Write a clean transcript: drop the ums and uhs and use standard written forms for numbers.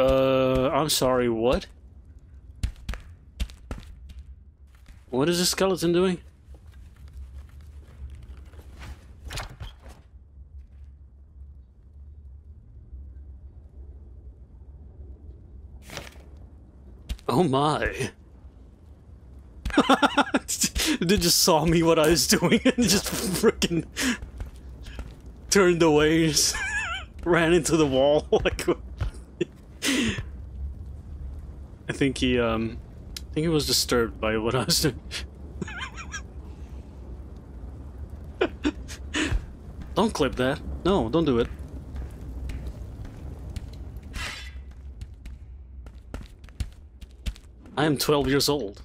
I'm sorry, what? What is this skeleton doing? Oh my. They just saw me what I was doing and just freaking turned away and just ran into the wall. Like, I think he was disturbed by what I was doing. Don't clip that. No, don't do it. I am 12 years old.